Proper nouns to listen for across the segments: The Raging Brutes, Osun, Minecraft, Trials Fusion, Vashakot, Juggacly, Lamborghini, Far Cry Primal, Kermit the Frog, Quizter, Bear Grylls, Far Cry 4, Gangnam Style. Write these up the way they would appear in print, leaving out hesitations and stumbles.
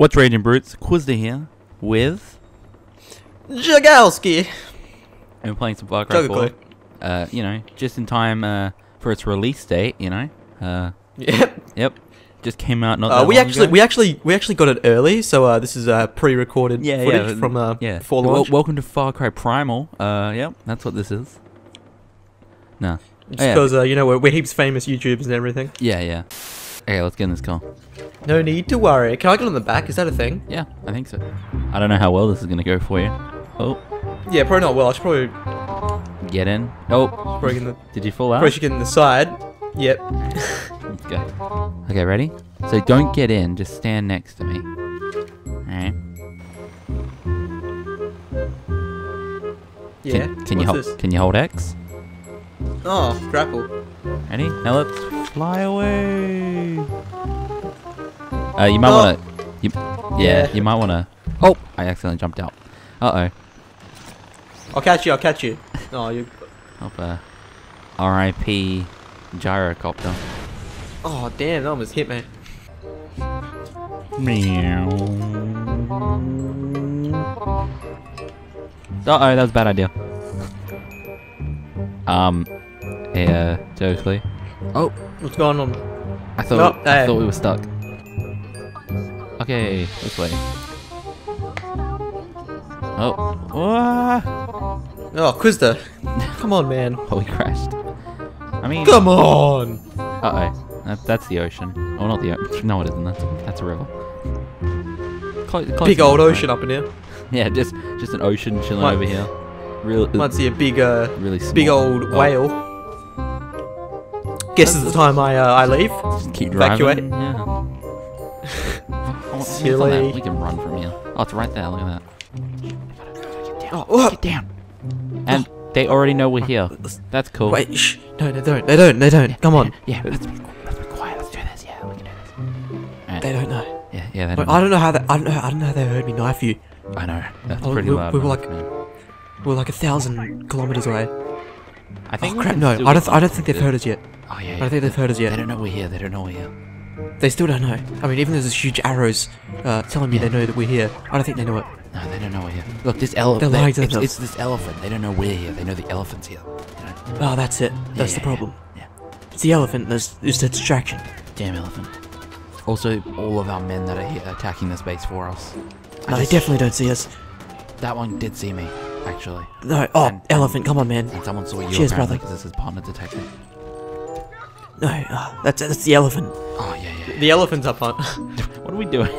What's raging brutes? Quizter here with Juggacly. And we're playing some Far Cry 4. You know, just in time for its release date. You know. Yep. Just came out not that we long actually ago. we actually got it early, so this is pre-recorded footage from before launch. Welcome to Far Cry Primal. Yep, that's what this is. No. Just because you know we're heaps famous YouTubers and everything. Yeah. Okay, let's get in this car. No need to worry. Can I get on the back? Is that a thing? Yeah, I think so. I don't know how well this is gonna go for you. Oh. Yeah, probably not well. I should probably get in. Oh. Probably in the... Did you fall out? Probably should get in the side. Yep. Let's go. Okay, ready? So don't get in. Just stand next to me. All right. Yeah. Can you hold X? Oh, grapple. Ready? Now let's fly away. You might you might wanna. Oh, I accidentally jumped out. Uh-oh. I'll catch you. Oh, you. R.I.P. Gyrocopter. Oh damn! That almost hit me. Meow. That was a bad idea. Yeah, Juggacly. Oh, what's going on? I thought we were stuck. Okay, this way. Oh, Quizter! Come on, man. Oh, we crashed. I mean, come on. That's the ocean. Oh, not the ocean. No, it isn't. That's a river. Close big old ocean up in here. Yeah, just an ocean chilling over here. Might see a big, big old whale. Guess it's the time I leave. Just keep evacuate. Driving. Yeah. Silly. We can run from here. Oh, it's right there. Look at that. Oh, get down. And they already know we're here. That's cool. Wait, shh. No, they don't. They don't. Yeah, come on. Yeah, let's be quiet. Let's do this. Yeah, we can do this. Right. They don't know. Yeah, they don't know. I don't know how they heard me knife you. I know. That's pretty loud. We're like 1,000 kilometers away. I think. Oh crap! No, I don't think they've heard us yet. Oh yeah. I don't think they've heard us yet. They don't know we're here. They still don't know. I mean, even though there's huge arrows telling me they know that we're here, I don't think they know it. No, they don't know we're here. Look, this elephant. It's this elephant. They don't know we're here. They know the elephant's here. Oh, that's it. That's the problem. Yeah. It's the elephant. It's the distraction. Damn elephant. Also, all of our men that are here attacking this base for us. No, they definitely don't see us. That one did see me. Actually. No, elephant, come on, man. And someone saw you. Cheers, brother. Because this is partner detective. No, that's the elephant. Oh, yeah. The elephant's up front. What are we doing?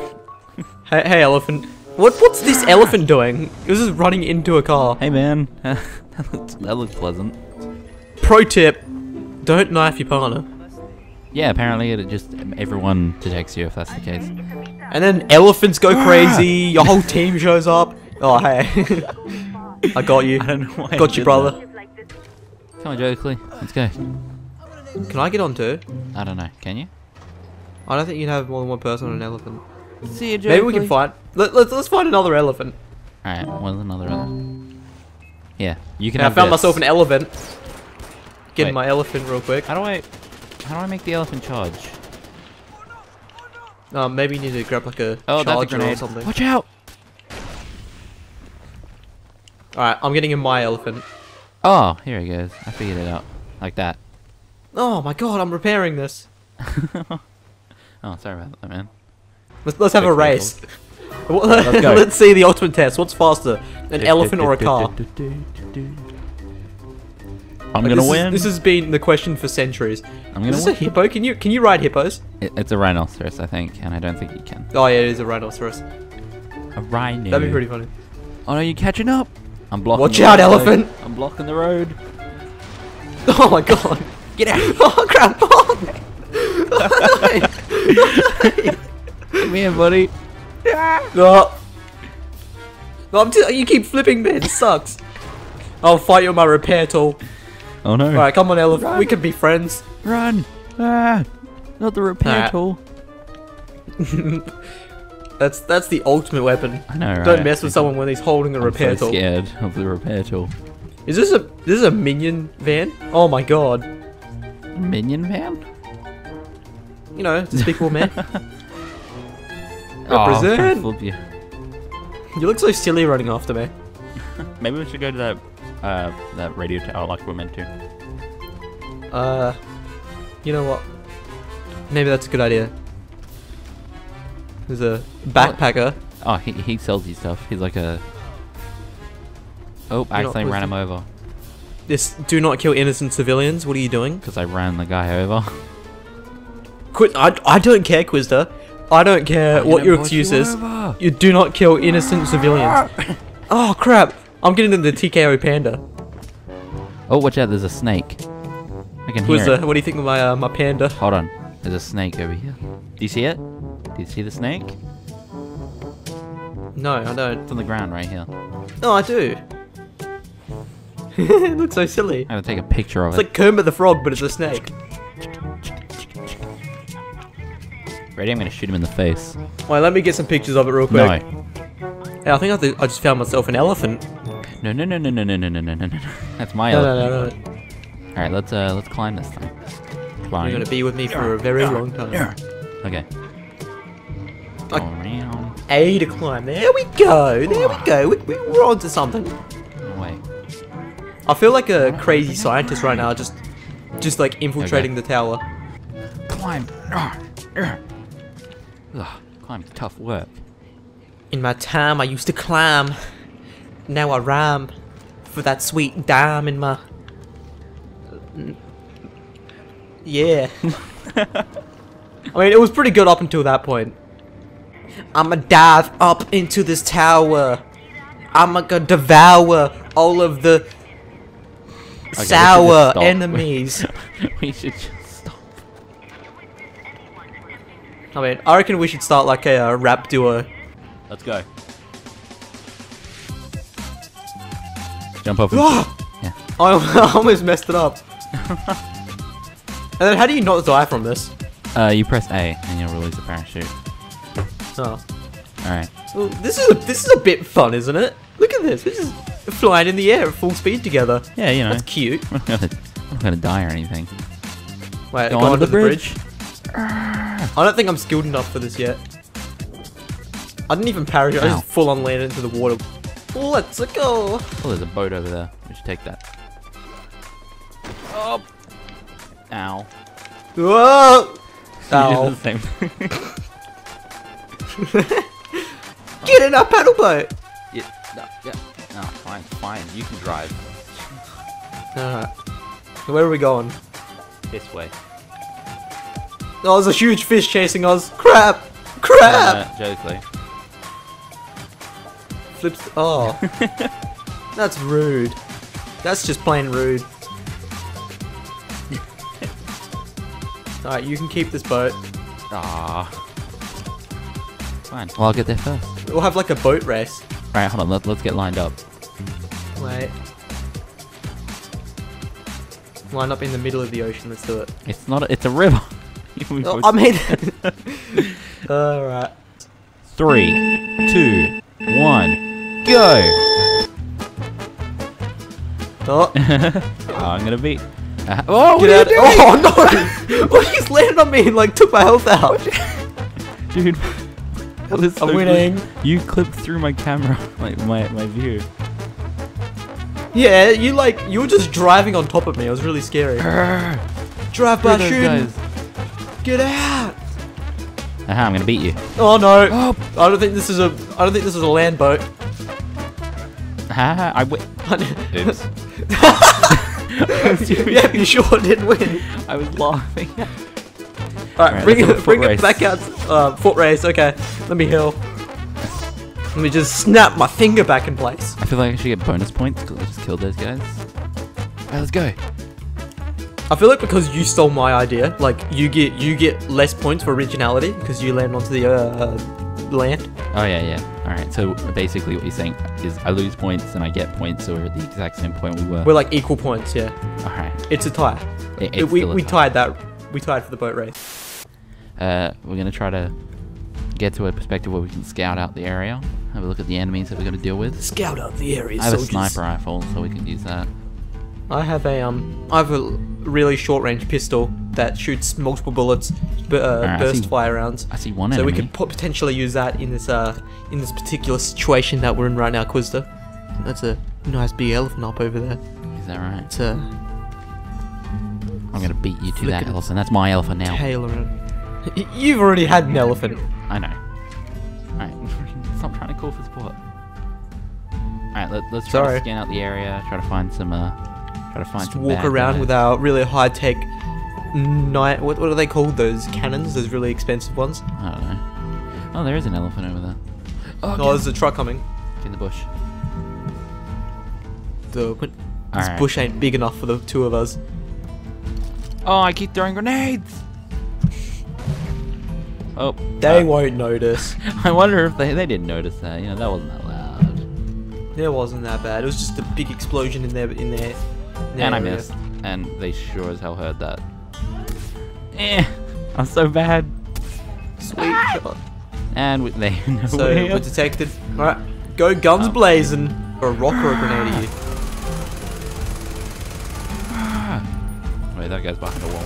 Hey, elephant. What's this elephant doing? It was just running into a car. Hey, man. That looks pleasant. Pro tip, don't knife your partner. Yeah, apparently it just everyone detects you if that's the case. And then elephants go crazy, your whole team shows up. Oh, hey. I got you. I don't know why. Got you, brother. Come on, Juggacly. Let's go. Can I get on too? I don't know. Can you? I don't think you can have more than one person on an elephant. See you, Juggacly. Maybe we can fight. Let's find another elephant. All right. What's another elephant? Yeah, you can. I found myself an elephant. Getting my elephant real quick. How do I make the elephant charge? Maybe you need to grab like a charger or something. Watch out! Alright, I'm getting in my elephant. Oh, here he goes. I figured it out. Like that. Oh my god, I'm repairing this. Oh, sorry about that, man. Let's have a race. Let's see the ultimate test. What's faster? An elephant or a car? I'm gonna win. This has been the question for centuries. I'm gonna win. Is this a hippo? Can you ride hippos? It's a rhinoceros, I think, and I don't think you can. Oh yeah, it is a rhinoceros. A rhino. That'd be pretty funny. Oh no, you're catching up! I'm blocking. Watch out, elephant! I'm blocking the road. Oh my god! Get out! Oh crap! Oh, come here, buddy. No, you keep flipping me. It sucks. I'll fight you with my repair tool. Oh no! All right, come on, elephant. Run. We can be friends. Run! Ah, not the repair tool. That's the ultimate weapon. I know, right? Don't mess with someone when he's holding a repair tool. I'm so scared of the repair tool. Is this a minion van? Oh my god. Minion van? You know, it's a speakable man. Represent! Oh, you. You look so silly running after me. Maybe we should go to that that radio tower like we're meant to. You know what? Maybe that's a good idea. There's a backpacker. Oh, he sells you stuff. He's like a... Oh, I accidentally ran him over. This do not kill innocent civilians. What are you doing? Because I ran the guy over. Quit! I don't care, Quizter. I don't care what your excuse is. You do not kill innocent civilians. Oh crap! I'm getting into the TKO panda. Oh, watch out! There's a snake. I can hear it. What do you think of my panda? Hold on. There's a snake over here. Do you see it? Do you see the snake? No, I don't. It's on the ground right here. No, I do. It looks so silly. I'm gonna take a picture of it. It's like Kermit the Frog, but it's a snake. Ready? I'm gonna shoot him in the face. Wait, let me get some pictures of it real quick. No. Hey, I think I just found myself an elephant. No, no, no, no, no, no, no, no, no, no. That's my elephant. No, no, no, no. All right, let's climb this thing. Climb. You're gonna be with me for a very long time. Okay. Like A to climb. There we go. There we go. We're onto something. Wait. I feel like a crazy scientist right now, just like infiltrating the tower. Climb. Climb's tough work. In my time, I used to climb. Now I rhyme for that sweet dime in my. Yeah. I mean, it was pretty good up until that point. I'ma dive up into this tower. I'ma go devour all of the sour enemies. We should just stop. I mean, I reckon we should start like a rap duo. Let's go. Jump off. Yeah. I almost messed it up. And then how do you not die from this? You press A and you'll release the parachute. Oh. Alright. Well, this is a bit fun, isn't it? Look at this. This is flying in the air at full speed together. Yeah, you know. That's cute. I'm not gonna die or anything. Wait, go onto the bridge. I don't think I'm skilled enough for this yet. I didn't even parachute. I just full on landed into the water. Let's go. Oh, there's a boat over there. We should take that. Oh. Ow. Whoa. Ow. Get in our paddle boat! Yeah, no, fine, you can drive. Alright. Where are we going? This way. Oh, there's a huge fish chasing us! Crap! Crap! Juggacly. Flips. Oh. That's rude. That's just plain rude. Alright, you can keep this boat. Aww. Fine. Well, I'll get there first. We'll have like a boat race. Alright, hold on. Let's get lined up. Wait. Line up in the middle of the ocean. Let's do it. It's not. It's a river. Oh, I mean. Alright. 3, 2, 1, go! Oh. I'm gonna be. Oh, what are you doing? Oh no! Well, he just landed on me and like took my health out. Dude. So I'm winning. You clipped through my camera, like my view. Yeah, you were just driving on top of me. It was really scary. Drive by shooting. Get out. Aha, I'm gonna beat you. Oh no! Oh. I don't think this is a land boat. Haha, I win. Oops. Yeah, you sure did win. I was laughing. Alright, bring it back out. Foot race, okay. Let me heal. Let me just snap my finger back in place. I feel like I should get bonus points because I just killed those guys. Alright, let's go. I feel like because you stole my idea, like you get less points for originality because you land onto the land. Oh yeah. Alright, so basically what you're saying is I lose points and I get points, so we're at the exact same point we were. We're like equal points, yeah. Alright. It's a tie. We tied that. We tied for the boat race. We're gonna try to get to a perspective where we can scout out the area. Have a look at the enemies that we're gonna deal with. Scout out the area. I have a sniper rifle, so we can use that. I have a really short range pistol. that shoots multiple bullets, burst fire rounds. I see one enemy. So we could potentially use that in this particular situation that we're in right now, Quizter. That's a nice big elephant up over there. Is that right? It's a... I'm going to beat you to that elephant. That's my elephant now. Tail around. You've already had an elephant. I know. Alright, stop trying to call for support. Alright, let's try to scan out the area, try to find some... Just walk around with our really high-tech night. What are they called? Those cannons? Those really expensive ones? I don't know. Oh, there is an elephant over there. Oh, no, there's a truck coming. In the bush. This bush ain't big enough for the two of us. Oh, I keep throwing grenades. Oh, they won't notice. I wonder if they didn't notice that. You know, that wasn't that loud. It wasn't that bad. It was just a big explosion in their and area. I missed, and they sure as hell heard that. Eh, I'm so bad. Sweet shot. And they know we're detected. All right, go guns blazing for a rock or a grenade at you. Wait, that guy's behind the wall.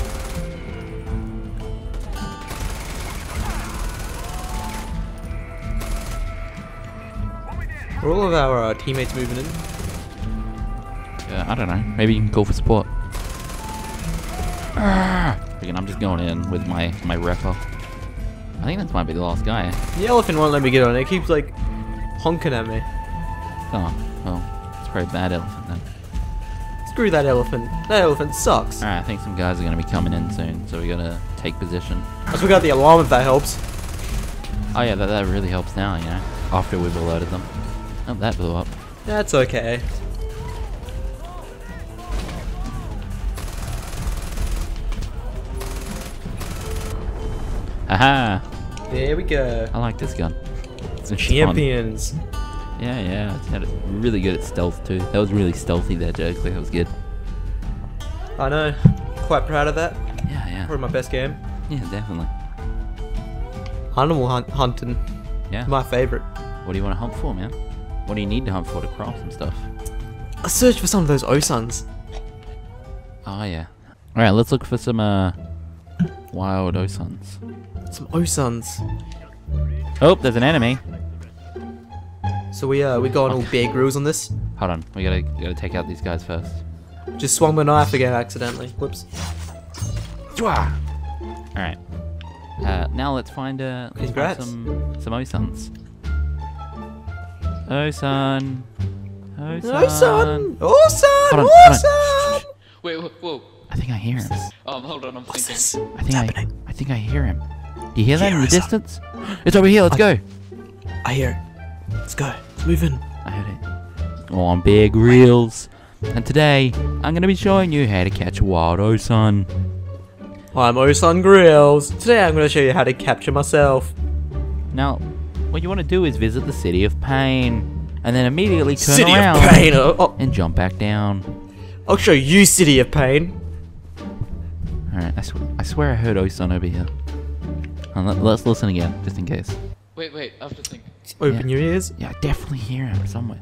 Are all of our teammates moving in? I don't know. Maybe you can call for support. Again, I'm just going in with my repper. I think that might be the last guy. The elephant won't let me get on. It keeps like honking at me. Oh, well, it's probably a bad elephant then. Screw that elephant. That elephant sucks. Alright, I think some guys are going to be coming in soon, so we got to take position. Plus we got the alarm if that helps. Oh yeah, that really helps now, you know, after we've alerted them. Oh, that blew up. That's okay. Aha! There we go. I like this gun. It's Champions. Fun. Yeah, yeah, it's really good at stealth too. That was really stealthy there, Juggacly. That was good. I know. Quite proud of that. Yeah, yeah. Probably my best game. Yeah, definitely. Animal hunting. Yeah. My favorite. What do you want to hunt for, man? What do you need to hunt for to craft some stuff? I searched for some of those osuns. Oh yeah. All right, let's look for some wild osuns. Some osuns. Oh, there's an enemy. So we got all Bear Grylls on this. Hold on, we gotta take out these guys first. Just swung my knife again accidentally. Whoops. All right. Now let's find some osuns. Osun. Osun. Osun. Osun. Wait, whoa. I think I hear him. Hold on, I'm thinking. I think I hear him. Do you hear that in the distance? It's over here. Let's go. I hear it. Let's go. Let's move in. I heard it. Oh, I'm Bear Grylls. And today, I'm going to be showing you how to catch a wild osun. I'm Osun Grylls. Today, I'm going to show you how to capture myself. Now, what you want to do is visit the City of Pain. And then immediately turn around and jump back down. I'll show you City of Pain. Alright, I swear I heard osun over here. Let's listen again, just in case. Wait, I have to think. Open your ears. Yeah, I definitely hear him somewhere.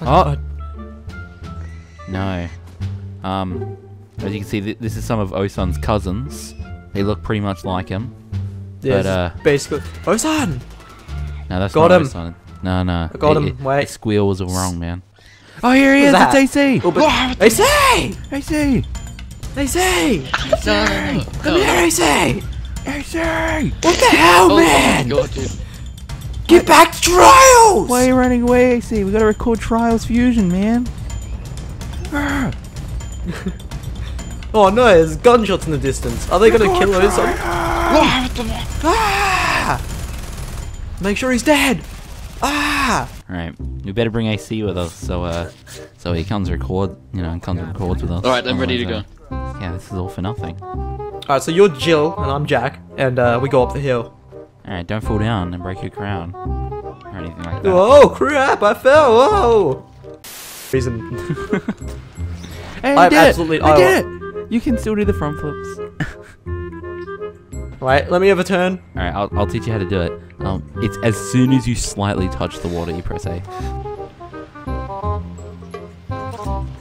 Oh! No. As you can see, this is some of osun's cousins. They look pretty much like him. Yeah, basically... Osun! No, that's not osun. No, no. I got him, wait. The squeal was all wrong, man. Oh, here he is! It's AC! AC! AC! AC! Come here, AC! AC! What the hell, man? God, get back to Trials! Why are you running away, AC? We gotta record Trials Fusion, man. Oh no, there's gunshots in the distance. Are they gonna kill those? Make sure he's dead. Alright, we better bring AC with us, so he comes record, you know, and comes and records with us. Alright, I'm ready to go. Yeah, this is all for nothing. Alright, so you're Jill, and I'm Jack, and we go up the hill. Alright, don't fall down and break your crown. Or anything like that. Whoa, crap, I fell, whoa! Reason. Hey, I did it! I did it! You can still do the front flips. Wait, let me have a turn. Alright, I'll teach you how to do it. It's as soon as you slightly touch the water, you press A.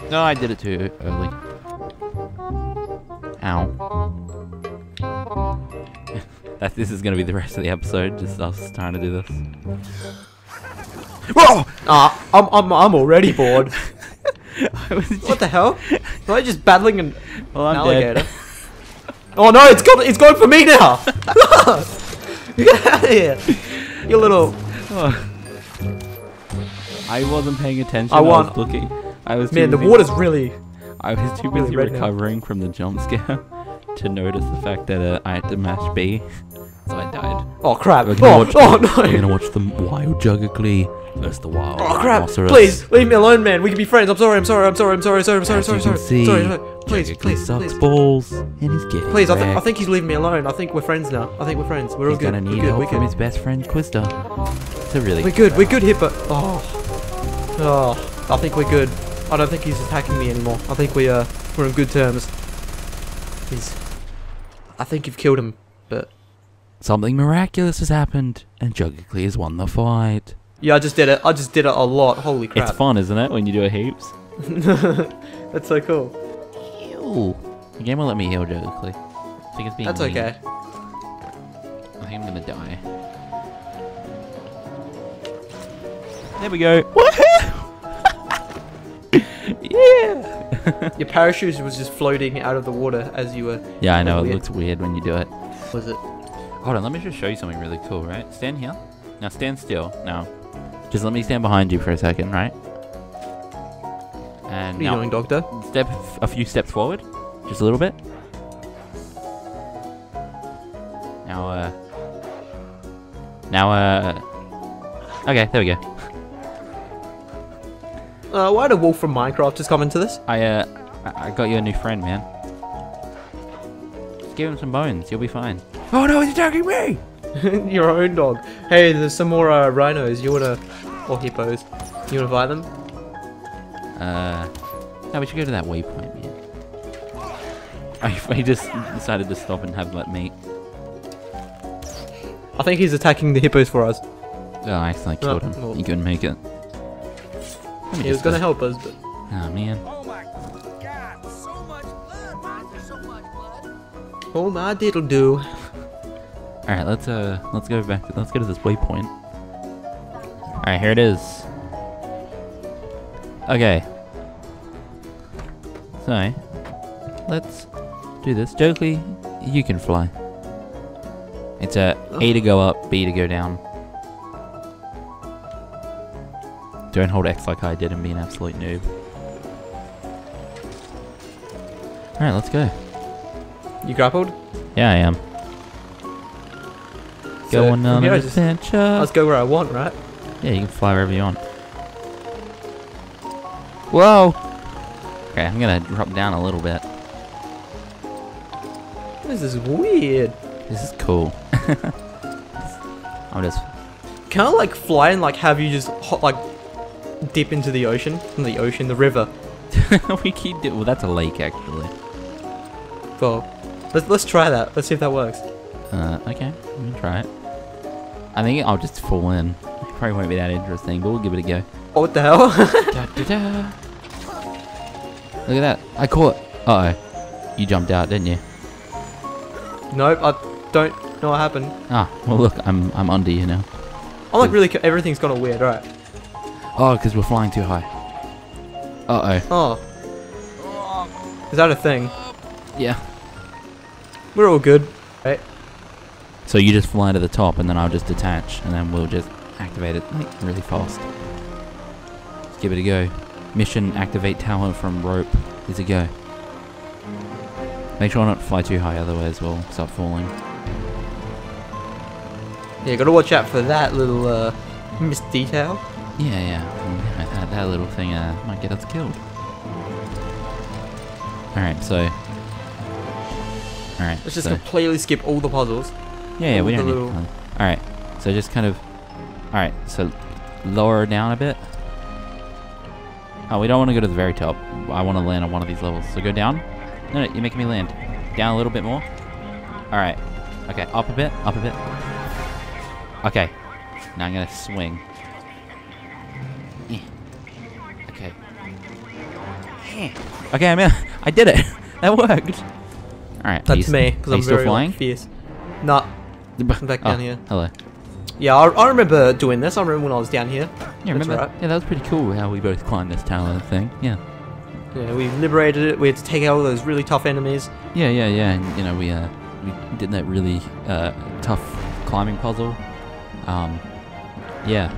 No, I did it too early. Ow. This is gonna be the rest of the episode, just us trying to do this. Whoa! Ah, I'm already bored. What the hell? Am I just battling an alligator? Oh no, it's gone for me now! Get out of here! You little... Oh. I wasn't paying attention, I was looking. Man, the water's really... I was too busy recovering from the jump scare to notice the fact that I had to mash B. So I died. Oh crap! Oh no! We're gonna watch the wild Juggacly versus the wild. Oh crap! Please leave me alone, man. We can be friends. I'm sorry. Please. Sucks balls and he's getting. Please, I think he's leaving me alone. I think we're friends now. We're all good. He's gonna need help from his best friend Quizter. We're good, Hippo. Oh, I think we're good. I don't think he's attacking me anymore. I think we're on good terms. I think you've killed him, but. Something miraculous has happened, and Juggacly has won the fight. Yeah, I just did it. I just did it a lot. Holy crap. It's fun, isn't it, when you do it heaps? That's so cool. Heal. The game will let me heal Juggacly. I think it's being That's mean. Okay. I think I'm gonna die. There we go. Woohoo! Yeah! Your parachute was just floating out of the water as you were... Yeah, I know. It looks weird when you do it. Was it? Hold on, let me just show you something really cool, right? Stand here. Now stand still. Now, just let me stand behind you for a second, right? And what are you doing, Doctor? Step a few steps forward, just a little bit. Now, okay, there we go. Why did a wolf from Minecraft just come into this? I got you a new friend, man. Just give him some bones, you'll be fine. Oh no, he's attacking me! Your own dog. Hey, there's some more rhinos. Or hippos. You wanna buy them? No, we should go to that waypoint, man. I just decided to stop and have that meat. I think he's attacking the hippos for us. Oh, I accidentally killed him. Well, he couldn't make it. He was gonna help us, but... Oh, man. Oh my diddle do. Alright, let's go back. Let's go to this waypoint. Alright, here it is. Okay. So, let's do this. Juggacly, you can fly. It's A to go up, B to go down. Don't hold X like I did and be an absolute noob. Alright, let's go. You grappled? Yeah, I am. Going on an adventure. Let's go where I want, right? Yeah, you can fly wherever you want. Whoa! Okay, I'm gonna drop down a little bit. This is weird. This is cool. I'm just... Can I like fly and like have you just dip into the ocean? From the ocean, the river. Well, that's a lake actually. Well, let's try that. Let's see if that works. Okay, let me try it. I think I'll just fall in. It probably won't be that interesting, but we'll give it a go. Oh, what the hell? Look at that. I caught. Uh-oh. You jumped out, didn't you? Nope, I don't know what happened. Ah, well look, I'm under you now. I'm like really, everything's gone weird, alright. Oh, because we're flying too high. Uh-oh. Oh. Is that a thing? Yeah. We're all good, right? So you just fly to the top and then I'll just detach and then we'll just activate it like really fast. Let's give it a go. Mission activate tower from rope is a go. Make sure I not fly too high otherwise we'll start falling. Yeah, gotta watch out for that little missed detail. Yeah. That little thing might get us killed. Alright, so... Alright, let's just completely skip all the puzzles. Yeah, we don't need them. Alright, so just kind of... Alright, so lower down a bit. Oh, we don't want to go to the very top. I want to land on one of these levels. So go down. No, you're making me land. Down a little bit more. Alright. Okay, up a bit, up a bit. Okay. Now I'm going to swing. Okay. Okay, I did it! That worked! Alright. That's me, because I'm very fierce. Nah. I'm back down here. Hello. Yeah, I remember doing this. I remember when I was down here. Yeah, remember? Right. Yeah, that was pretty cool how we both climbed this tower thing. Yeah. Yeah, we liberated it. We had to take out all those really tough enemies. Yeah, yeah, yeah. And, you know, we did that really tough climbing puzzle. Yeah.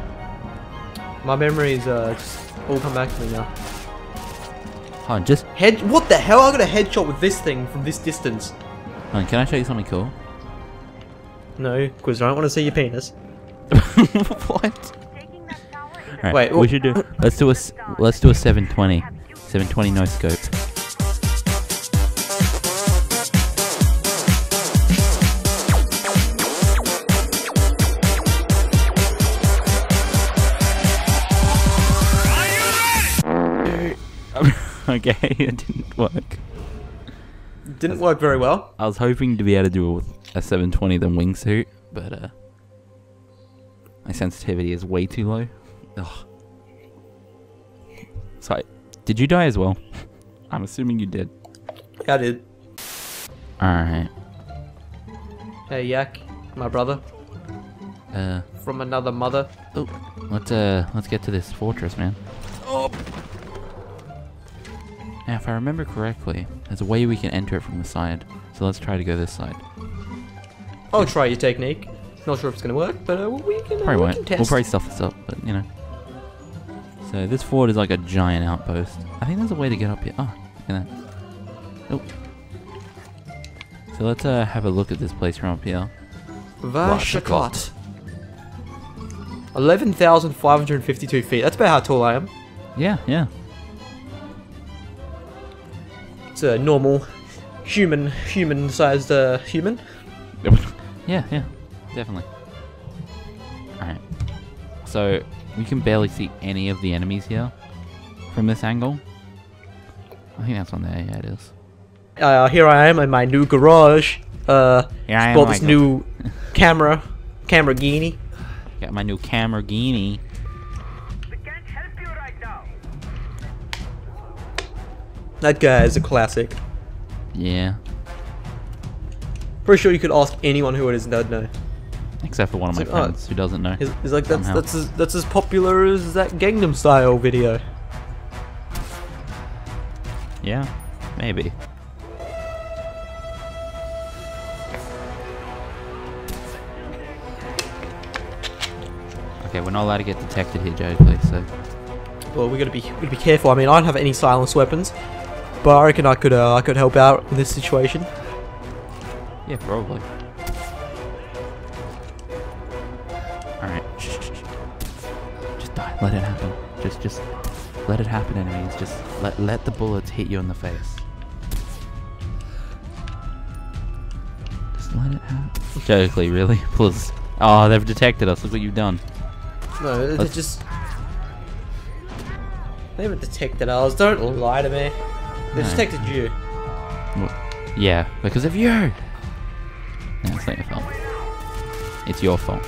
My memories just all come back to me now. Hold on, just... What the hell? I got a headshot with this thing from this distance. Hold on, can I show you something cool? No, because I don't want to see your penis. What? Alright, wait, we should do... Let's do a 720. 720 no scope. Okay, it didn't work. Didn't work very well. I was hoping to be able to do a 720 then wingsuit, but my sensitivity is way too low. Ugh. So, did you die as well? I'm assuming you did. Yeah, I did. Alright. Hey, Yak, my brother. From another mother. Oh, let's get to this fortress, man. Oh. Now, if I remember correctly, there's a way we can enter it from the side. So let's try to go this side. I'll try your technique. Not sure if it's going to work, but we can probably won't. Can test. We'll probably stuff this up, but you know. So this fort is like a giant outpost. I think there's a way to get up here. Oh, look at that. Oh. So let's have a look at this place from up here. Vashakot. 11,552 feet. That's about how tall I am. Yeah, yeah. A normal human-sized human. Yeah, yeah, definitely. Alright. So, we can barely see any of the enemies here from this angle. I think that's one there, yeah it is. Here I am in my new garage. Yeah, got this new Lamborghini. Got my new Lamborghini. That guy is a classic. Yeah. Pretty sure you could ask anyone who it is and they'd know. Except for one of my friends who doesn't know. He's like, that's as popular as that Gangnam Style video. Yeah, maybe. Okay, we're not allowed to get detected here, Juggacly, so... Well, we gotta be careful. I mean, I don't have any silenced weapons. But I reckon I could help out in this situation. Yeah, probably. Alright. Just die. Let it happen. Just let it happen, enemies. Just let the bullets hit you in the face. Just let it happen. Juggacly, really? Please. Oh, they've detected us. Look what you've done. No, they just... They haven't detected us. Don't lie to me. They detected you. Well, yeah, because of you! No, it's not your fault. It's your fault.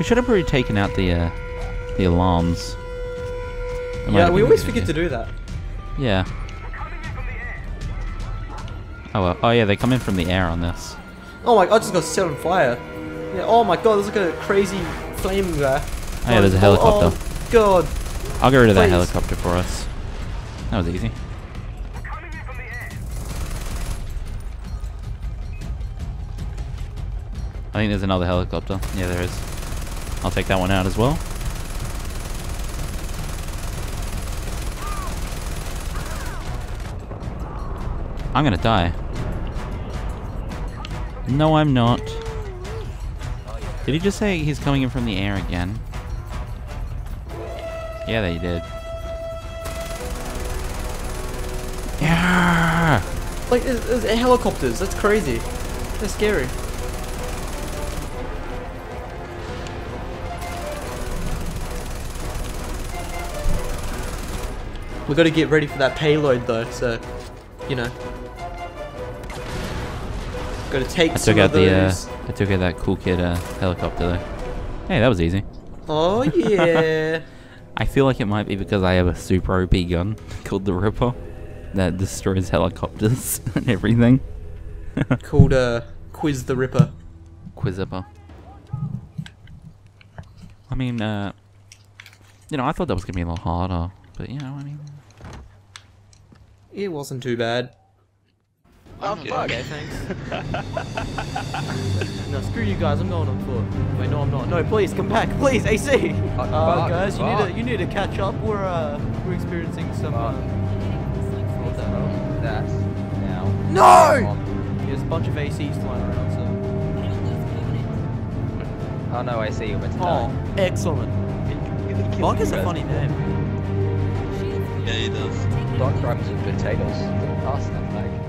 We should have probably taken out the alarms. Yeah, we always forget to do that. Yeah. Oh, well. Oh yeah, they come in from the air on this. Oh my god, I just got set on fire. Yeah, oh my god, there's like a crazy flame there. Oh yeah, there's a helicopter. Oh. God. I'll get rid of that helicopter for us. That was easy. I think there's another helicopter. Yeah, there is. I'll take that one out as well. I'm gonna die. No, I'm not. Did he just say he's coming in from the air again? Yeah, they did. Yeah. Like, there's helicopters. That's crazy. That's scary. We got to get ready for that payload, though. So, you know, got to take. I took out that cool kid helicopter, though. Hey, that was easy. Oh yeah. I feel like it might be because I have a super OP gun called the Ripper that destroys helicopters and everything. Called Quiz the Ripper. Quiz Ripper. I mean, you know, I thought that was gonna be a lot harder, but you know, I mean, it wasn't too bad. Okay, thanks. No, screw you guys, I'm going on foot. Wait, no, I'm not. No, please, come back. Please, AC! Guys, you need to catch up. We're experiencing some... That's now. No! There's a bunch of ACs flying around, so... Oh, no, AC, you're meant to die. Oh, excellent. Bug is a funny name. Yeah, he does. Dark rhymes with potatoes. Didn't pass that, like.